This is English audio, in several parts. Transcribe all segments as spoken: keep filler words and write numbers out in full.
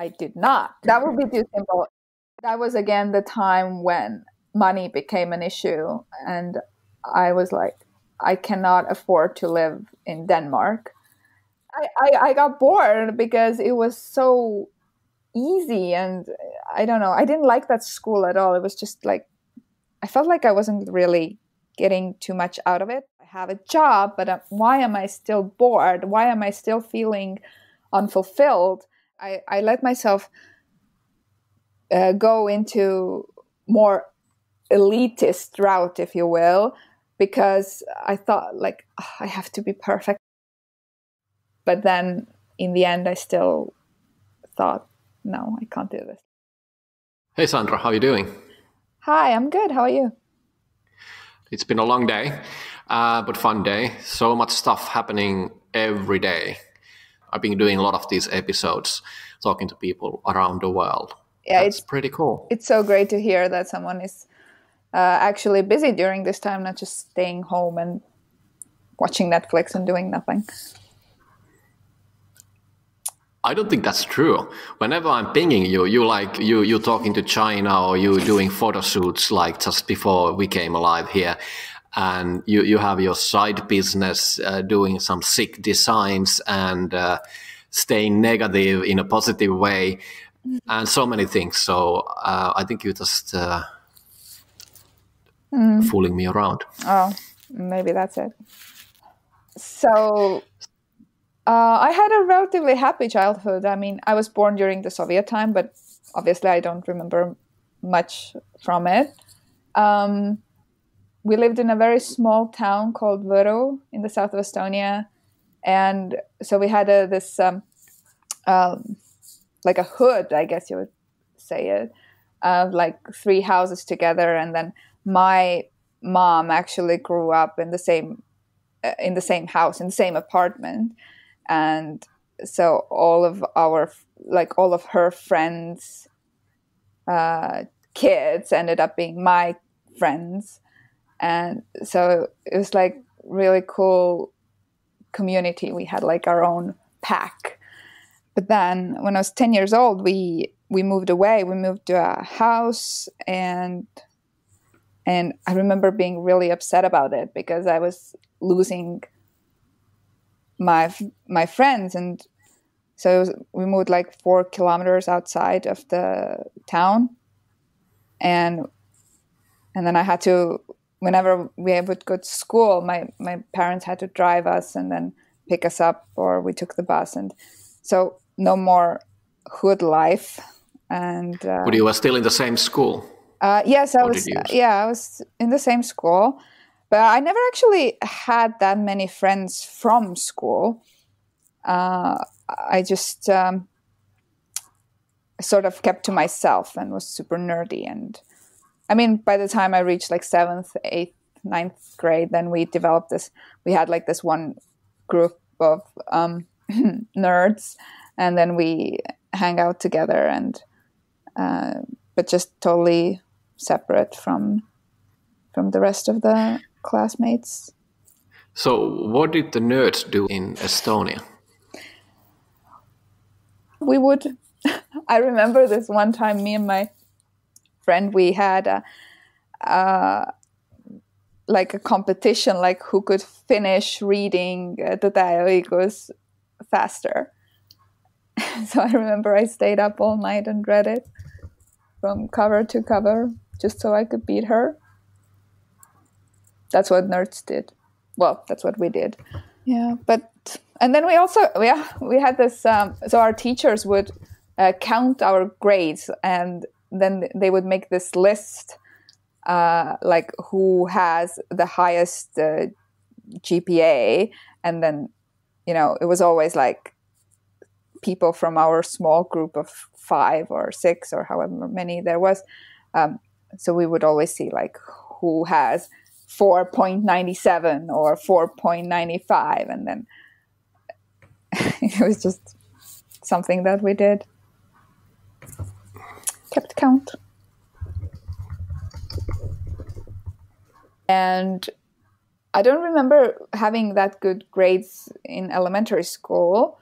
I did not. That would be too simple. That was, again, the time when money became an issue. And I was like, I cannot afford to live in Denmark. I, I, I got bored because it was so easy. And I don't know, I didn't like that school at all. It was just like, I felt like I wasn't really getting too much out of it. I have a job, but why am I still bored? Why am I still feeling unfulfilled? I, I let myself uh, go into more elitist route, if you will, because I thought like, oh, I have to be perfect. But then in the end, I still thought, no, I can't do this. Hey, Sandra, how are you doing? Hi, I'm good. How are you? It's been a long day, uh, but fun day. So much stuff happening every day. I've been doing a lot of these episodes, talking to people around the world. Yeah, That's it's pretty cool. It's so great to hear that someone is uh, actually busy during this time, not just staying home and watching Netflix and doing nothing. I don't think that's true. Whenever I'm pinging you, you like you you talking to China or you doing photo shoots like just before we came alive here, and you you have your side business uh, doing some sick designs and uh, staying negative in a positive way, and so many things. So uh, I think you're just uh, mm. fooling me around. Oh, maybe that's it. So. Uh, I had a relatively happy childhood. I mean, I was born during the Soviet time, but obviously I don't remember much from it. Um, we lived in a very small town called Võru in the south of Estonia. And so we had a, this, um, um, like a hood, I guess you would say it, of like three houses together. And then my mom actually grew up in the same, uh, in the same house, in the same apartment. And so all of our, like all of her friends' uh, kids ended up being my friends. And so it was like really cool community. We had like our own pack. But then when I was ten years old, we, we moved away. We moved to a house, and and I remember being really upset about it because I was losing my my friends. And so it was, we moved like four kilometers outside of the town, and and then I had to, whenever we would go to school, my my parents had to drive us and then pick us up, or we took the bus. And so no more hood life. And uh, but you were still in the same school? Uh, yes, I was. Uh, yeah, I was in the same school. But I never actually had that many friends from school. Uh, I just um, sort of kept to myself and was super nerdy. And I mean, by the time I reached like seventh, eighth, ninth grade, then we developed this, we had like this one group of um, nerds, and then we hang out together, and uh, but just totally separate from from the rest of the classmates. So what did the nerds do in Estonia? We would, I remember this one time, me and my friend, we had a, uh, like a competition, like who could finish reading Tõde ja õigus faster. So I remember I stayed up all night and read it from cover to cover, just so I could beat her. That's what nerds did. Well, that's what we did. Yeah, but and then we also yeah we had this. Um, so our teachers would uh, count our grades, and then they would make this list, uh, like who has the highest uh, G P A, and then you know it was always like people from our small group of five or six or however many there was. Um, so we would always see like who has four point nine seven or four point nine five, and then it was just something that we did. Kept count. And I don't remember having that good grades in elementary school,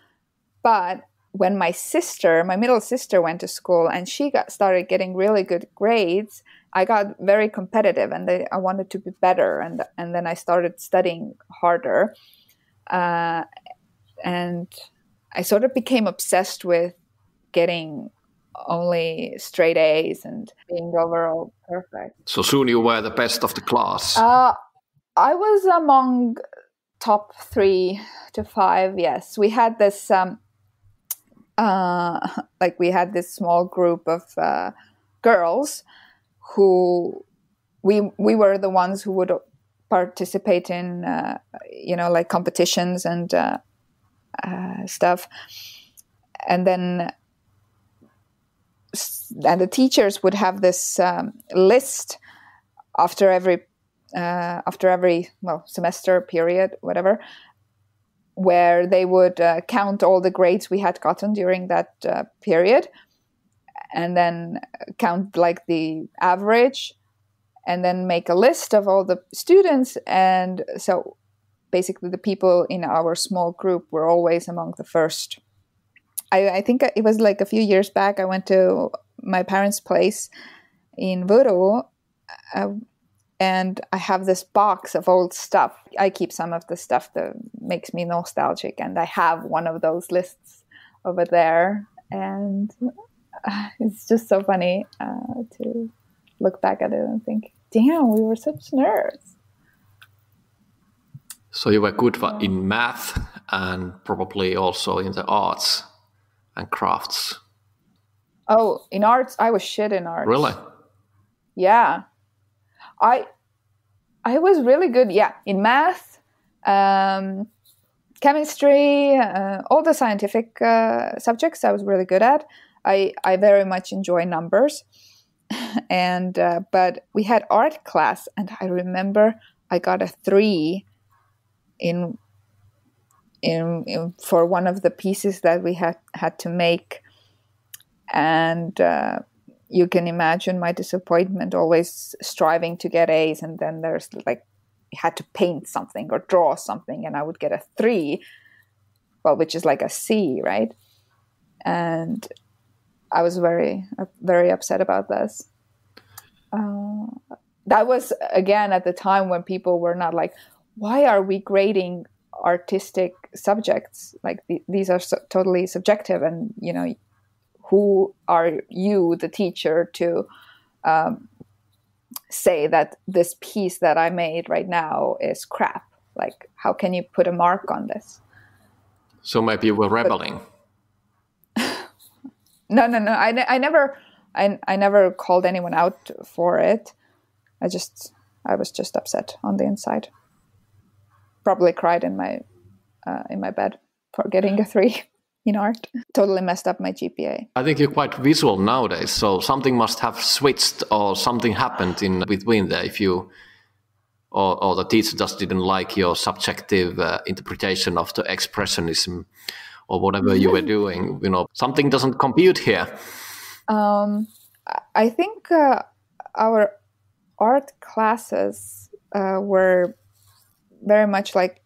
but when my sister, my middle sister, went to school and she got started getting really good grades, I got very competitive and I wanted to be better. And, and then I started studying harder. Uh, and I sort of became obsessed with getting only straight A's and being overall perfect. So soon you were the best of the class. Uh, I was among top three to five, yes. We had this, um, uh, like we had this small group of uh, girls who we we were the ones who would participate in, uh, you know, like competitions and uh, uh, stuff. And then and the teachers would have this um, list after every uh, after every well semester period, whatever, where they would uh, count all the grades we had gotten during that uh, period, and then count like the average, and then make a list of all the students. And so basically the people in our small group were always among the first. I, I think it was like a few years back, I went to my parents' place in Võru, uh, and I have this box of old stuff. I keep some of the stuff that makes me nostalgic, and I have one of those lists over there. And uh, it's just so funny uh, to look back at it and think, damn, we were such nerds. So you were good for, in math and probably also in the arts and crafts. Oh, in arts, I was shit in arts. Really? Yeah. I I was really good, yeah, in math, um, chemistry, uh, all the scientific uh, subjects I was really good at. I, I very much enjoy numbers. and uh, But we had art class, and I remember I got a three in In, in for one of the pieces that we had had to make, and uh, you can imagine my disappointment, always striving to get A's, and then there's like you had to paint something or draw something, and I would get a three, well, which is like a C, right? And I was very very upset about this. Uh, that was again at the time when people were not like, why are we grading artistic subjects? Like th these are so totally subjective, and you know, who are you, the teacher, to um, say that this piece that I made right now is crap? Like, how can you put a mark on this? So maybe we're rebelling. But no, no, no. I, ne I never, I, I never called anyone out for it. I just, I was just upset on the inside. Probably cried in my uh, in my bed for getting a three in art. Totally messed up my G P A. I think you're quite visual nowadays, so something must have switched or something happened in between there. If you or, or the teacher just didn't like your subjective uh, interpretation of the expressionism or whatever you were doing, you know, something doesn't compute here. Um, I think uh, our art classes uh, were very much like,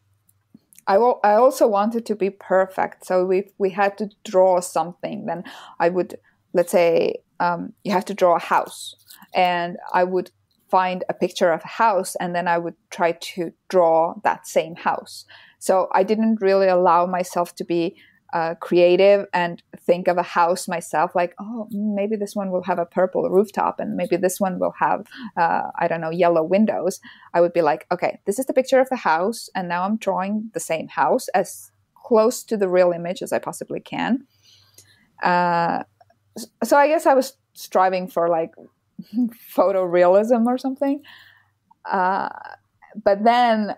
I, I also wanted to be perfect. So we we had to draw something. Then I would, let's say, um, you have to draw a house. And I would find a picture of a house, and then I would try to draw that same house. So I didn't really allow myself to be uh, creative and think of a house myself. Like, oh, maybe this one will have a purple rooftop, and maybe this one will have, uh, I don't know, yellow windows. I would be like, okay, this is the picture of the house, and now I'm drawing the same house as close to the real image as I possibly can. Uh, so I guess I was striving for like photorealism or something. Uh, but then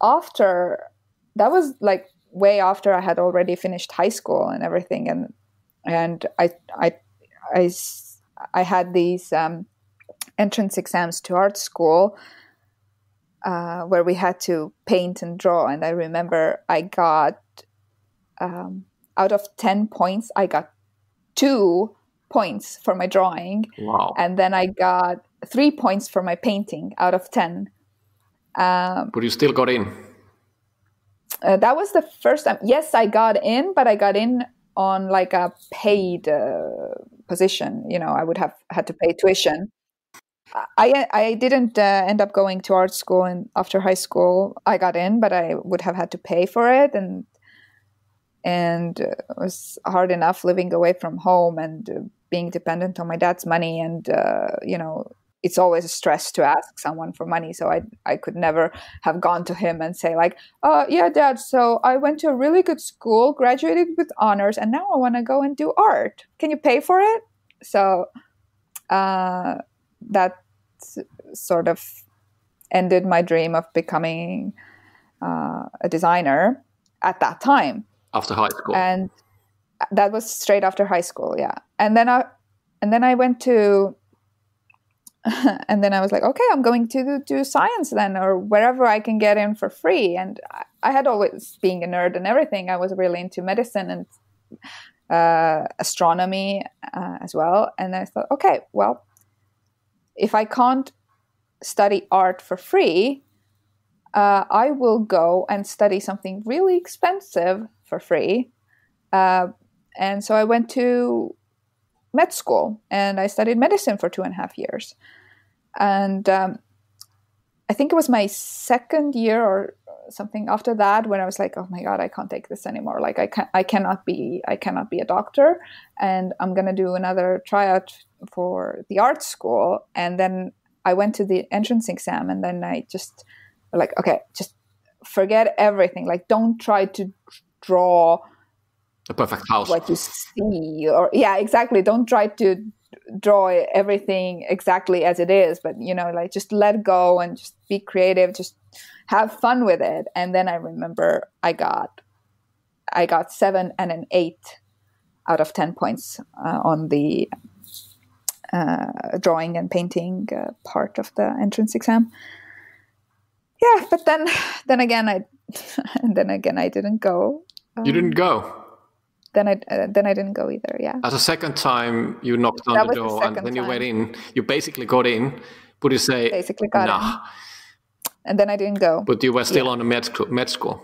after, that was like way after I had already finished high school and everything, and and I I I, I had these um, entrance exams to art school uh, where we had to paint and draw, and I remember I got um, out of ten points, I got two points for my drawing. Wow. And then I got three points for my painting out of ten. Um, but you still got in. Uh, that was the first time. Yes, I got in, but I got in on like a paid uh, position. You know, I would have had to pay tuition. I I didn't uh, end up going to art school, and after high school I got in, but I would have had to pay for it, and and uh, it was hard enough living away from home and uh, being dependent on my dad's money, and uh, you know, it's always a stress to ask someone for money. So I I could never have gone to him and say like, oh yeah, Dad, so I went to a really good school, graduated with honors, and now I want to go and do art. Can you pay for it? So uh, that sort of ended my dream of becoming uh, a designer at that time. After high school. And that was straight after high school, yeah. And then I, and then I went to... and then I was like, okay, I'm going to do science then, or wherever I can get in for free. And I, I had always, being a nerd and everything, I was really into medicine and uh, astronomy uh, as well. And I thought, okay, well, if I can't study art for free, uh, I will go and study something really expensive for free. Uh, and so I went to med school, and I studied medicine for two and a half years. And um, I think it was my second year or something after that when I was like, oh my God, I can't take this anymore. Like I can't, I cannot be, I cannot be a doctor, and I'm going to do another tryout for the art school. And then I went to the entrance exam, and then I just like, okay, just forget everything. Like, don't try to draw the perfect house, what you see, or yeah, exactly. Don't try to draw everything exactly as it is, but you know, like just let go and just be creative, just have fun with it. And then I remember I got, I got seven and an eight out of ten points uh, on the uh, drawing and painting uh, part of the entrance exam. Yeah, but then, then again, I, and then again, I didn't go. Um, you didn't go. Then I uh, then I didn't go either. Yeah. As a second time, you knocked on the door, and then you went in. You basically got in. Would you say? Basically got nah. in. And then I didn't go. But you were still yeah. on a med school. Med school.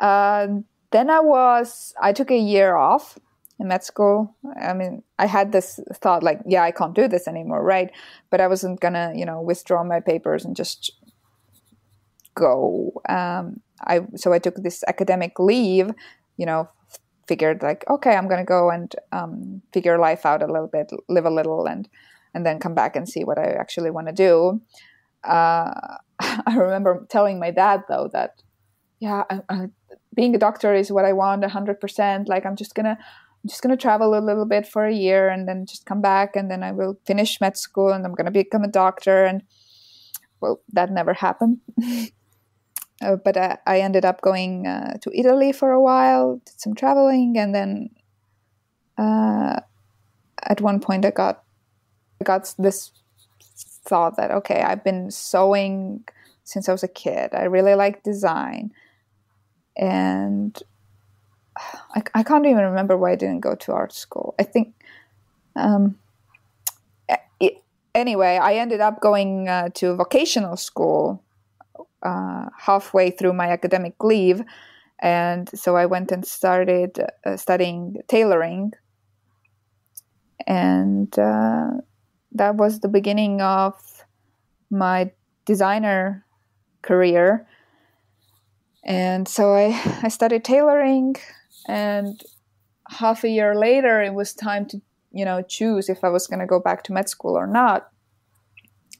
Uh, then I was. I took a year off in med school. I mean, I had this thought like, yeah, I can't do this anymore, right? But I wasn't gonna, you know, withdraw my papers and just go. Um, I so I took this academic leave, you know. Figured like, okay, I'm going to go and um, figure life out a little bit, live a little, and and then come back and see what I actually want to do. Uh, I remember telling my dad, though, that, yeah, I, I, being a doctor is what I want one hundred percent. Like, I'm just going to just gonna travel a little bit for a year and then just come back, and then I will finish med school and I'm going to become a doctor. And, well, that never happened. Uh, but I, I ended up going uh, to Italy for a while, did some traveling, and then uh, at one point I got I got this thought that, okay, I've been sewing since I was a kid. I really like design, and I, I can't even remember why I didn't go to art school. I think um, it, anyway, I ended up going uh, to vocational school Uh, halfway through my academic leave, and so I went and started uh, studying tailoring, and uh, that was the beginning of my designer career. And so I, I studied tailoring, and half a year later it was time to, you know, choose if I was going to go back to med school or not.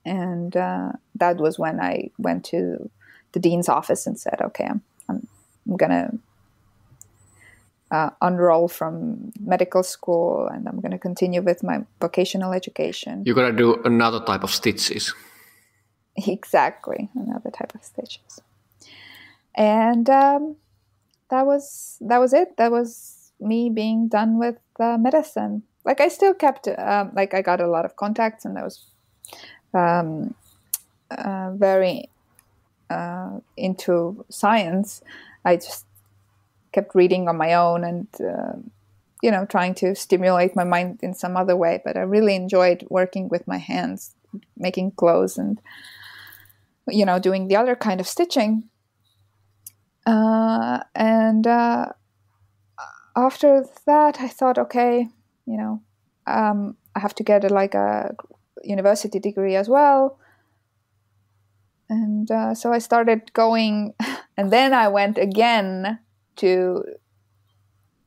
And uh, that was when I went to the dean's office and said, okay, I'm, I'm, I'm going to uh, unroll from medical school, and I'm going to continue with my vocational education. You're going to do another type of stitches. Exactly, another type of stitches. And um, that was that was it. That was me being done with uh, medicine. Like, I still kept, um, like, I got a lot of contacts, and that was... Um, uh, very uh, into science. I just kept reading on my own and, uh, you know, trying to stimulate my mind in some other way. But I really enjoyed working with my hands, making clothes and, you know, doing the other kind of stitching. Uh, and uh, after that, I thought, okay, you know, um, I have to get a, like a university degree as well. And uh, so I started going, and then I went again to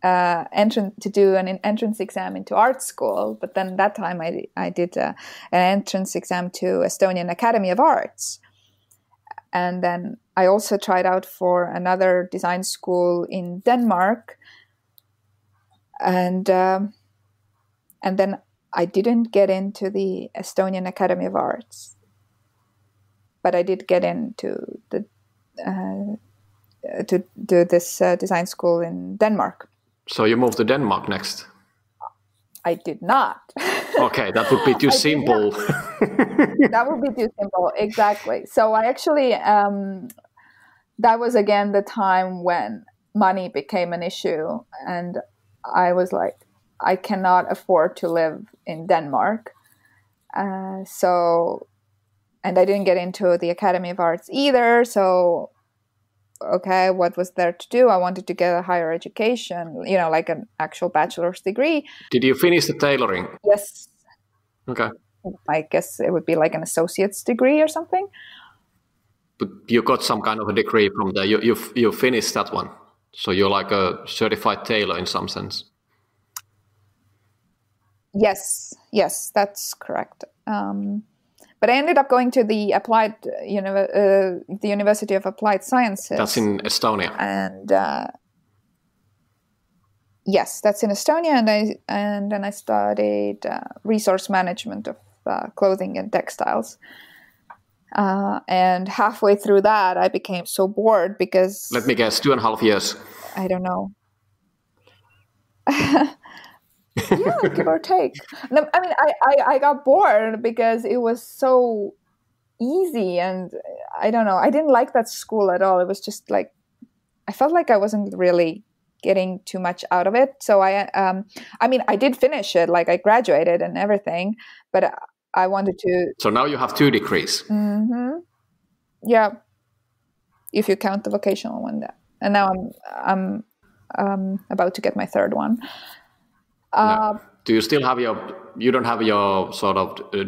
uh, entrance to do an entrance exam into art school. But then that time I I did uh, an entrance exam to Estonian Academy of Arts, and then I also tried out for another design school in Denmark, and um, and then I didn't get into the Estonian Academy of Arts. But I did get into the uh, to do this uh, design school in Denmark. So you moved to Denmark next? I did not. Okay, that would be too simple. That would be too simple, exactly. So I actually, um, that was again the time when money became an issue, and I was like, I cannot afford to live in Denmark. Uh, so. And I didn't get into the Academy of Arts either. So, okay, what was there to do? I wanted to get a higher education, you know, like an actual bachelor's degree. Did you finish the tailoring? Yes. Okay. I guess it would be like an associate's degree or something. But you got some kind of a degree from there. You you, you finished that one. So you're like a certified tailor in some sense. Yes. Yes, that's correct. Um But I ended up going to the applied, you know, uh, the University of Applied Sciences. That's in Estonia. And uh, yes, that's in Estonia. And I and then I studied uh, resource management of uh, clothing and textiles. Uh, and halfway through that, I became so bored because. Let me guess, two and a half years. I don't know. Yeah, give or take. No, I mean, I, I, I got bored because it was so easy, and I don't know. I didn't like that school at all. It was just like I felt like I wasn't really getting too much out of it. So I, um, I mean, I did finish it. Like I graduated and everything, but I wanted to. So now you have two degrees. Mm-hmm. Yeah, if you count the vocational one, that. And now I'm I'm um, about to get my third one. Uh, no. Do you still have your, you don't have your sort of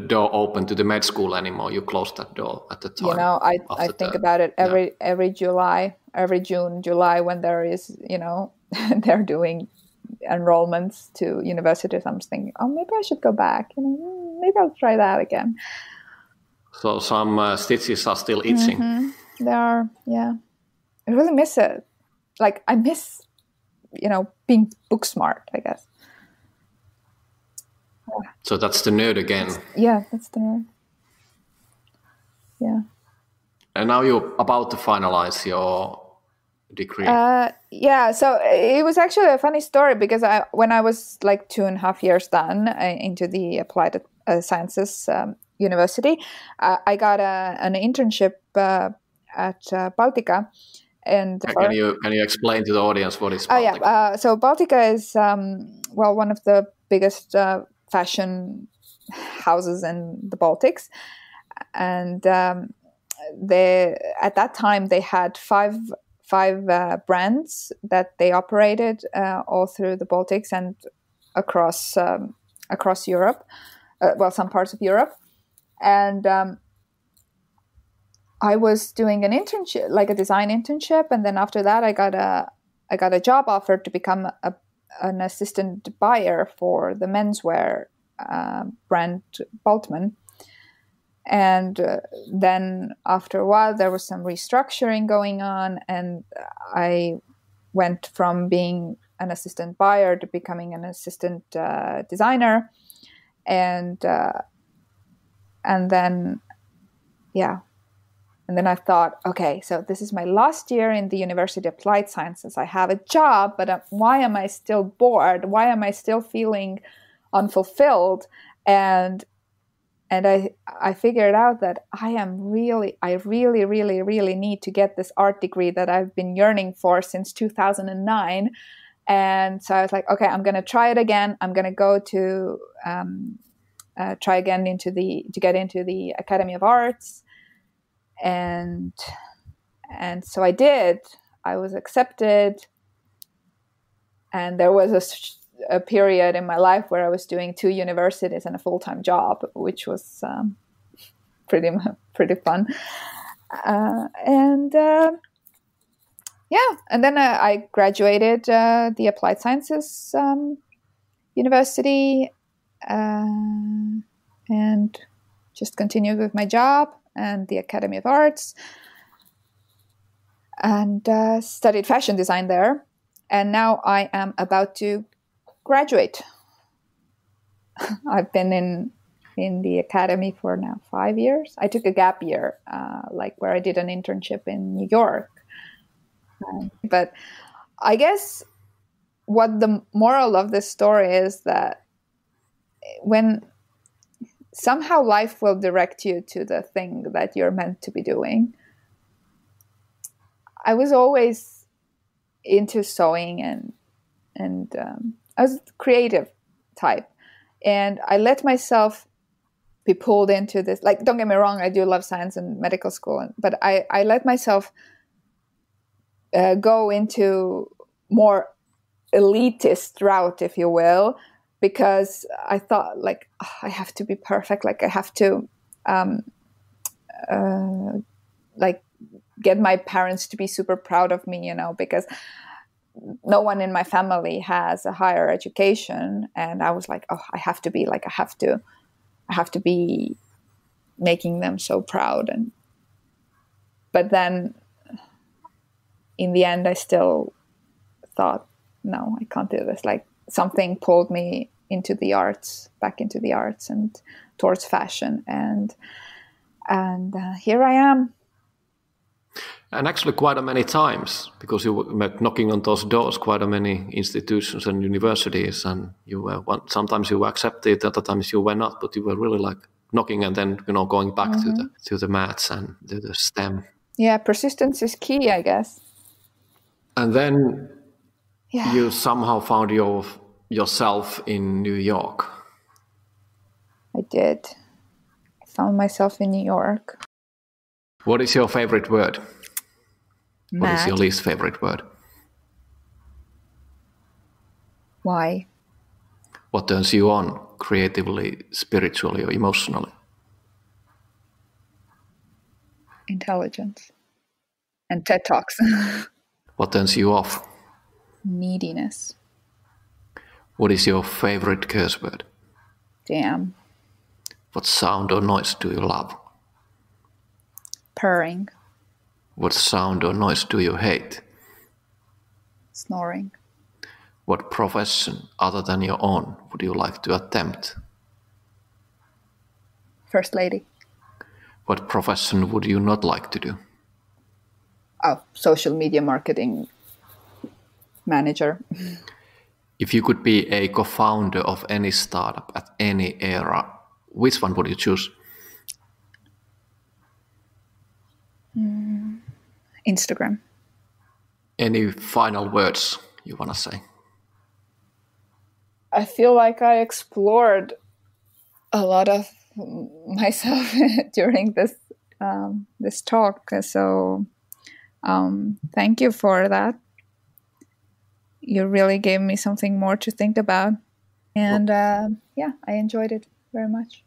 door open to the med school anymore? You closed that door at the time. You know, I, I think the, about it every, yeah. every July, every June, July, when there is, you know, they're doing enrollments to university or something. Oh, maybe I should go back. You know, maybe I'll try that again. So some uh, stitches are still itching. Mm-hmm. They are, yeah. I really miss it. Like I miss, you know, being book smart, I guess. So that's the nerd again. That's, yeah, that's the nerd. Yeah. And now you're about to finalize your degree. Uh, yeah, so it was actually a funny story because I, when I was like two and a half years done uh, into the Applied uh, Sciences um, University, uh, I got a, an internship uh, at uh, Baltica. And can or, you can you explain to the audience what is Baltica? Oh yeah, uh, so Baltica is um, well one of the biggest uh, fashion houses in the Baltics, and um, they at that time they had five five uh, brands that they operated uh, all through the Baltics and across um, across Europe, uh, well some parts of Europe, and. Um, I was doing an internship, like a design internship, and then after that, I got a I got a job offer to become a, an assistant buyer for the menswear uh, brand Baltman. And uh, then after a while, there was some restructuring going on, and I went from being an assistant buyer to becoming an assistant uh, designer, and uh, and then, yeah. And then I thought, okay, so this is my last year in the University of Applied Sciences. I have a job, but why am I still bored? Why am I still feeling unfulfilled? And and I I figured out that I am really, I really, really, really need to get this art degree that I've been yearning for since two thousand nine. And so I was like, okay, I'm going to try it again. I'm going to go to um, uh, try again into the to get into the Academy of Arts. And and so I did. I was accepted, And there was a, a period in my life where I was doing two universities and a full-time job, which was um, pretty pretty fun. Uh, and uh, yeah, and then I, I graduated uh, the Applied Sciences um, University uh, and just continued with my job and the Academy of Arts, and uh, studied fashion design there. And now I am about to graduate. I've been in in the academy for now five years. I took a gap year, uh, like where I did an internship in New York. Um, but I guess what the moral of this story is that when somehow life will direct you to the thing that you're meant to be doing. I was always into sewing and and um, I was a creative type, and I let myself be pulled into this. Like, don't get me wrong, I do love science and medical school, and, but I, I let myself uh, go into more elitist route, if you will, because I thought, like, oh, I have to be perfect, like I have to um, uh, like get my parents to be super proud of me, you know, because no one in my family has a higher education. And I was like, oh, I have to be like, I have to, I have to be making them so proud. And, but then in the end, I still thought, no, I can't do this. Like, something pulled me into the arts, back into the arts and towards fashion. And, and uh, here I am. And actually quite a many times, because you were knocking on those doors, quite a many institutions and universities, and you were one, sometimes you were accepted, other times you were not, but you were really like knocking and then, you know, going back mm-hmm. to the to the maths and the, the STEM. Yeah, persistence is key, I guess. And then yeah. you somehow found your yourself in New York. I did. I found myself in New York. What is your favorite word? Mad. What is your least favorite word? Why? What turns you on creatively, spiritually, or emotionally? Intelligence and TED Talks. What turns you off? Neediness. What is your favorite curse word? Damn. What sound or noise do you love? Purring. What sound or noise do you hate? Snoring. What profession other than your own would you like to attempt? First lady. What profession would you not like to do? Oh, social media marketing manager. If you could be a co-founder of any startup at any era, which one would you choose? Instagram. Any final words you want to say? I feel like I explored a lot of myself during this um, this talk, so um, thank you for that. You really gave me something more to think about, and uh, yeah, I enjoyed it very much.